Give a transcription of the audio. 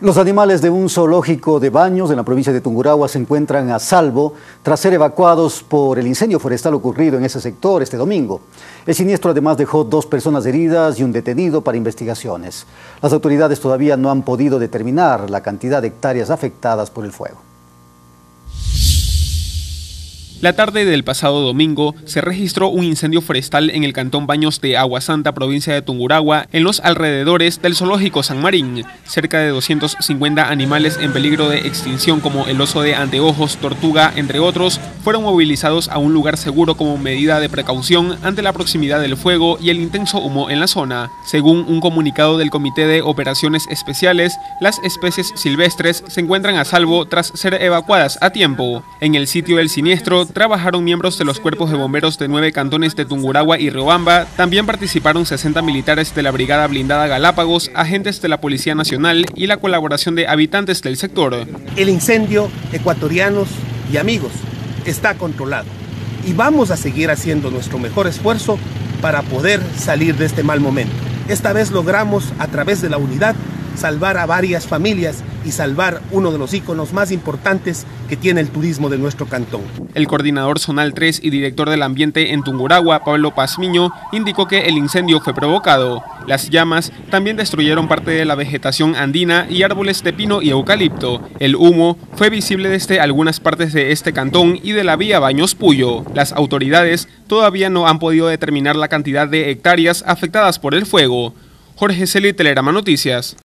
Los animales de un zoológico de Baños, en la provincia de Tungurahua, se encuentran a salvo tras ser evacuados por el incendio forestal ocurrido en ese sector este domingo. El siniestro además dejó 2 personas heridas y un detenido para investigaciones. Las autoridades todavía no han podido determinar la cantidad de hectáreas afectadas por el fuego. La tarde del pasado domingo se registró un incendio forestal en el cantón Baños de Agua Santa, provincia de Tungurahua, en los alrededores del zoológico San Martín. Cerca de 250 animales en peligro de extinción, como el oso de anteojos, tortuga, entre otros, fueron movilizados a un lugar seguro como medida de precaución ante la proximidad del fuego y el intenso humo en la zona. Según un comunicado del Comité de Operaciones Especiales, las especies silvestres se encuentran a salvo tras ser evacuadas a tiempo. En el sitio del siniestro trabajaron miembros de los cuerpos de bomberos de 9 cantones de Tungurahua y Riobamba. También participaron 60 militares de la Brigada Blindada Galápagos, agentes de la Policía Nacional y la colaboración de habitantes del sector. El incendio, ecuatorianos y amigos, está controlado y vamos a seguir haciendo nuestro mejor esfuerzo para poder salir de este mal momento. Esta vez logramos, a través de la unidad, salvar a varias familias y salvar uno de los íconos más importantes que tiene el turismo de nuestro cantón. El coordinador zonal 3 y director del ambiente en Tungurahua, Pablo Pazmiño, indicó que el incendio fue provocado. Las llamas también destruyeron parte de la vegetación andina y árboles de pino y eucalipto. El humo fue visible desde algunas partes de este cantón y de la vía Baños-Puyo. Las autoridades todavía no han podido determinar la cantidad de hectáreas afectadas por el fuego. Jorge Celi, Telerama Noticias.